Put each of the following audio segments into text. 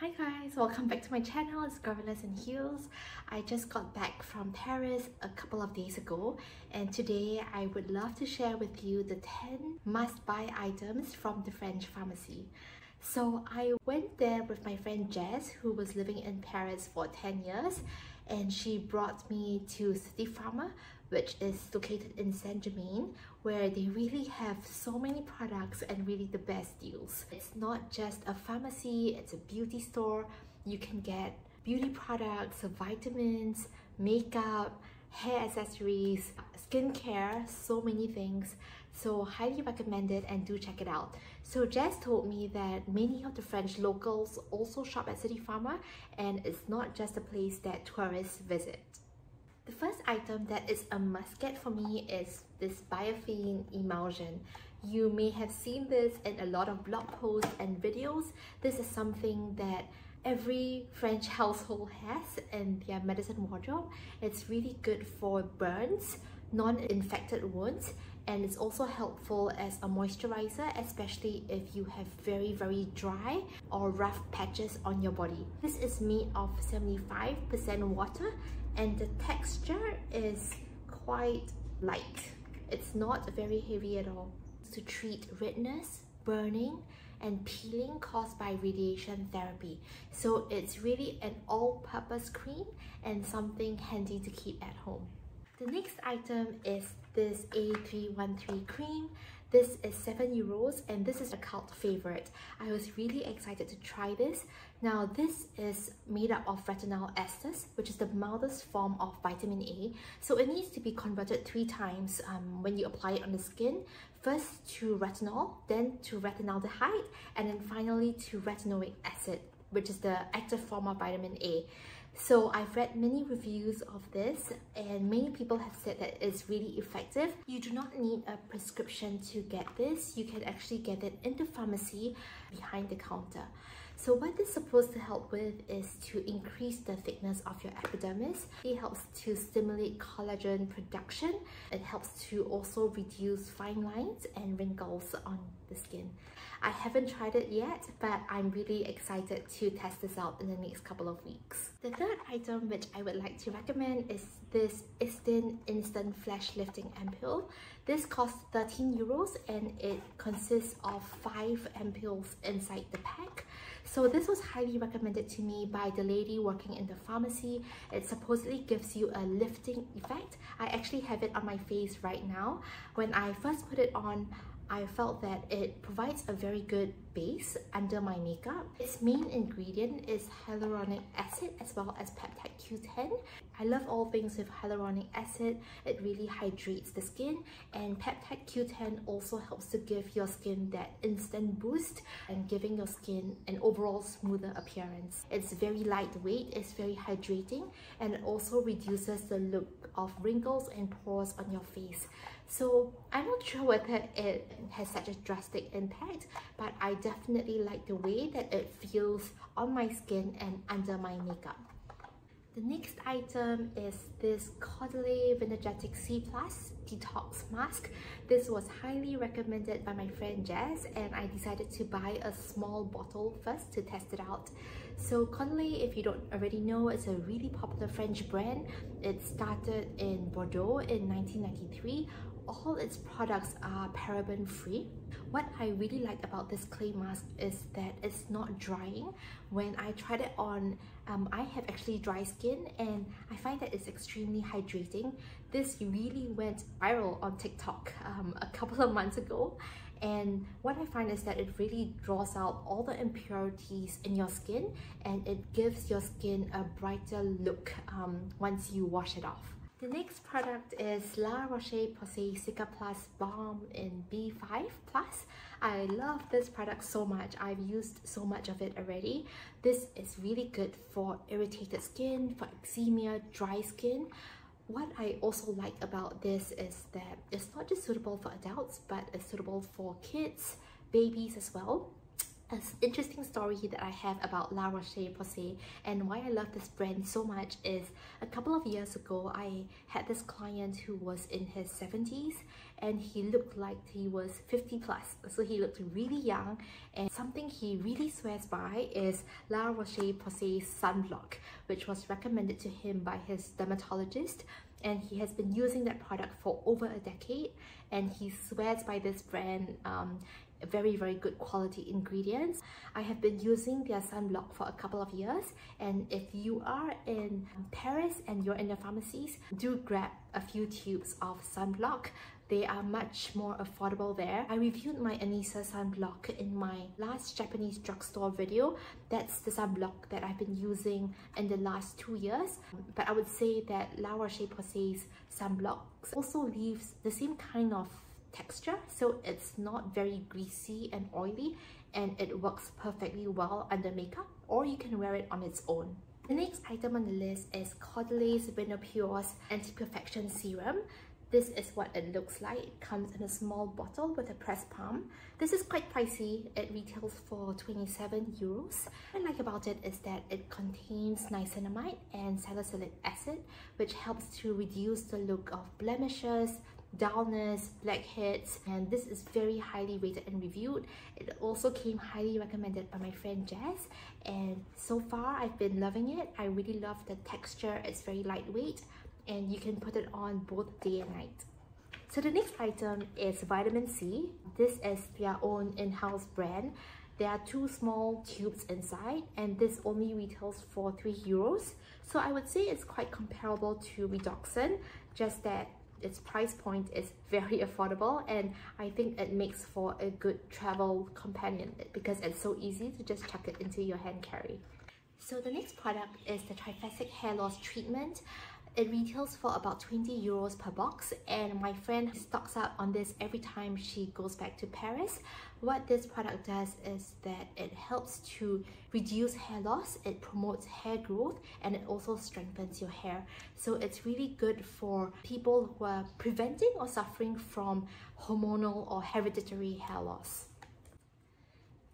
Hi guys, welcome back to my channel. It's Gorillas in Heels. I just got back from Paris a couple of days ago, and today I would love to share with you the 10 must-buy items from the French pharmacy. So I went there with my friend Jess, who was living in Paris for 10 years, and she brought me to City Pharma, which is located in Saint-Germain, where they really have so many products and really the best deals. It's not just a pharmacy, it's a beauty store. You can get beauty products, vitamins, makeup, hair accessories, skincare, so many things. So highly recommend it and do check it out. So Jess told me that many of the French locals also shop at City Pharma, and it's not just a place that tourists visit. The first item that is a must get for me is this Biafine emulsion. You may have seen this in a lot of blog posts and videos. This is something that every French household has in their medicine wardrobe. It's really good for burns, non-infected wounds, and it's also helpful as a moisturizer, especially if you have very dry or rough patches on your body. This is made of 75% water, and the texture is quite light. It's not very heavy at all. It's to treat redness, burning, and peeling caused by radiation therapy. So it's really an all-purpose cream and something handy to keep at home. The next item is this A313 cream. This is €7 and this is a cult favorite. I was really excited to try this. Now this is made up of retinol esters, which is the mildest form of vitamin A. So it needs to be converted 3 times when you apply it on the skin. First to retinol, then to retinaldehyde, and then finally to retinoic acid, which is the active form of vitamin A. So I've read many reviews of this, and many people have said that it's really effective. You do not need a prescription to get this. You can actually get it in the pharmacy behind the counter. So what this is supposed to help with is to increase the thickness of your epidermis. It helps to stimulate collagen production. It helps to also reduce fine lines and wrinkles on the skin. I haven't tried it yet, but I'm really excited to test this out in the next couple of weeks. The third item which I would like to recommend is this Isdin Instant Flash Lifting Ampoule. This costs €13 and it consists of 5 ampoules inside the pack. So this was highly recommended to me by the lady working in the pharmacy. It supposedly gives you a lifting effect. I actually have it on my face right now. When I first put it on, I felt that it provides a very good base under my makeup. Its main ingredient is hyaluronic acid as well as peptide Q10. I love all things with hyaluronic acid. It really hydrates the skin, and peptide Q10 also helps to give your skin that instant boost and giving your skin an overall smoother appearance. It's very lightweight, it's very hydrating, and it also reduces the look of wrinkles and pores on your face. So I'm not sure whether it has such a drastic impact, but I definitely like the way that it feels on my skin and under my makeup. The next item is this Caudalie Vinergetic Cicaplast Detox Mask. This was highly recommended by my friend Jess, and I decided to buy a small bottle first to test it out. So Caudalie, if you don't already know, is a really popular French brand. It started in Bordeaux in 1993. All its products are paraben-free. What I really liked about this clay mask is that it's not drying. When I tried it on, I have actually dry skin, and I find that it's extremely hydrating. This really went viral on TikTok a couple of months ago. And what I find is that it really draws out all the impurities in your skin, and it gives your skin a brighter look once you wash it off. The next product is La Roche-Posay Cicaplast Balm in B5+. I love this product so much. I've used so much of it already. This is really good for irritated skin, for eczema, dry skin. What I also like about this is that it's not just suitable for adults, but it's suitable for kids, babies as well. an interesting story that I have about La Roche-Posay, and why I love this brand so much is a couple of years ago I had this client who was in his 70s and he looked like he was 50 plus, so he looked really young, and something he really swears by is La Roche-Posay sunblock, which was recommended to him by his dermatologist, and he has been using that product for over a decade, and he swears by this brand. Very, very good quality ingredients. I have been using their sunblock for a couple of years, and if you are in Paris and you're in the pharmacies, do grab a few tubes of sunblock. They are much more affordable there. I reviewed my Anissa sunblock in my last Japanese drugstore video. That's the sunblock that I've been using in the last 2 years. But I would say that La Roche-Posay's sunblocks also leaves the same kind of texture, so it's not very greasy and oily, and it works perfectly well under makeup, or you can wear it on its own. The next item on the list is Caudalie's Vinopure's Anti-Perfection Serum. This is what it looks like. It comes in a small bottle with a pressed palm. This is quite pricey. It retails for 27 euros. What I like about it is that it contains niacinamide and salicylic acid, which helps to reduce the look of blemishes, dullness, blackheads, and this is very highly rated and reviewed. It also came highly recommended by my friend Jess, and so far I've been loving it. I really love the texture. It's very lightweight, and you can put it on both day and night. So the next item is Vitamin C. This is their own in-house brand. There are two small tubes inside, and this only retails for 3 euros. So I would say it's quite comparable to Redoxin, just that its price point is very affordable, and I think it makes for a good travel companion because it's so easy to just chuck it into your hand carry. So the next product is the Triphasic hair loss treatment. It retails for about 20 euros per box, and my friend stocks up on this every time she goes back to Paris. What this product does is that it helps to reduce hair loss, it promotes hair growth, and it also strengthens your hair. So it's really good for people who are preventing or suffering from hormonal or hereditary hair loss.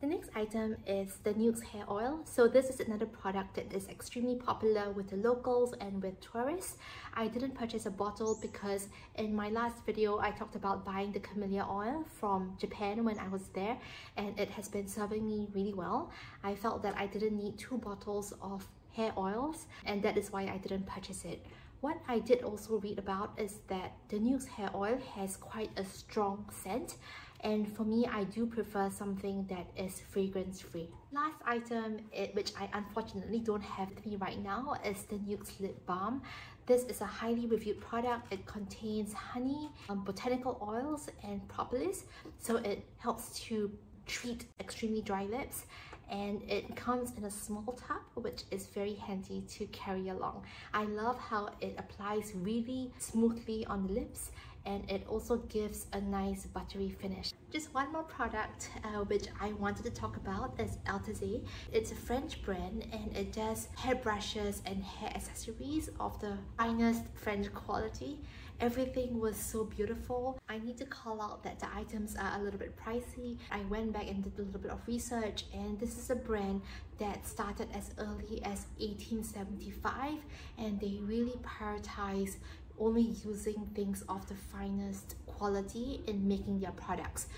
The next item is the Nuxe hair oil. So this is another product that is extremely popular with the locals and with tourists. I didn't purchase a bottle because in my last video I talked about buying the camellia oil from Japan when I was there, and it has been serving me really well. I felt that I didn't need two bottles of hair oils, and that is why I didn't purchase it. What I did also read about is that the Nuxe hair oil has quite a strong scent, and for me, I do prefer something that is fragrance-free. Last item, which I unfortunately don't have with me right now, is the Nuxe Lip Balm. This is a highly reviewed product. It contains honey, botanical oils, and propolis, so it helps to treat extremely dry lips, and it comes in a small tub, which is very handy to carry along. I love how it applies really smoothly on the lips, and it also gives a nice buttery finish. Just one more product which I wanted to talk about is Eltizé. It's a French brand, and it does hair brushes and hair accessories of the finest French quality. Everything was so beautiful. I need to call out that the items are a little bit pricey. I went back and did a little bit of research, and this is a brand that started as early as 1875, and they really prioritize only using things of the finest quality in making their products.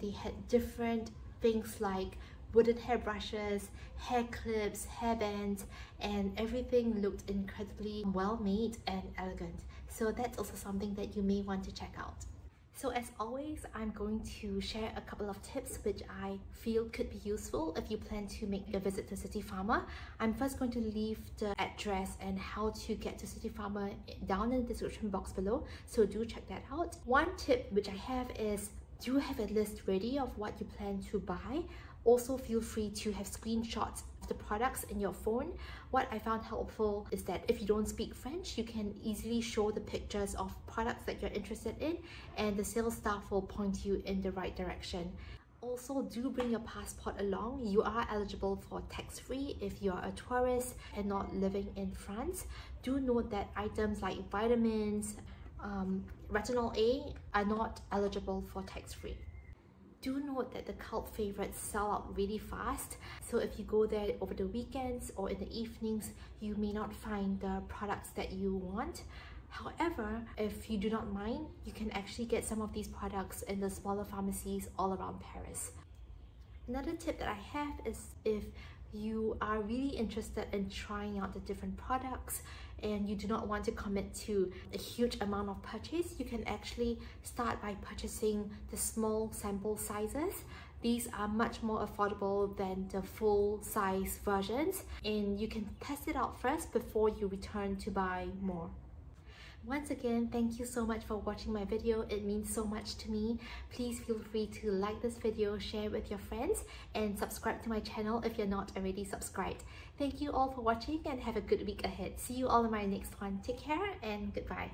They had different things like wooden hair brushes, hair clips, hair bands, and everything looked incredibly well made and elegant. So that's also something that you may want to check out. So as always, I'm going to share a couple of tips which I feel could be useful if you plan to make a visit to City Pharma. I'm first going to leave the address and how to get to City Pharma down in the description box below, so do check that out. One tip which I have is do have a list ready of what you plan to buy. Also feel free to have screenshots the products in your phone. What I found helpful is that if you don't speak French, you can easily show the pictures of products that you're interested in, and the sales staff will point you in the right direction. Also, do bring your passport along. You are eligible for tax-free if you're a tourist and not living in France. Do note that items like vitamins, retinol A are not eligible for tax-free. do note that the cult favorites sell out really fast, so if you go there over the weekends or in the evenings, you may not find the products that you want. However, if you do not mind, you can actually get some of these products in the smaller pharmacies all around Paris. Another tip that I have is if you are really interested in trying out the different products and you do not want to commit to a huge amount of purchase, you can actually start by purchasing the small sample sizes. These are much more affordable than the full size versions, and you can test it out first before you return to buy more. Once again, thank you so much for watching my video. It means so much to me. Please feel free to like this video, share with your friends, and subscribe to my channel if you're not already subscribed. Thank you all for watching and have a good week ahead. See you all in my next one. Take care and goodbye.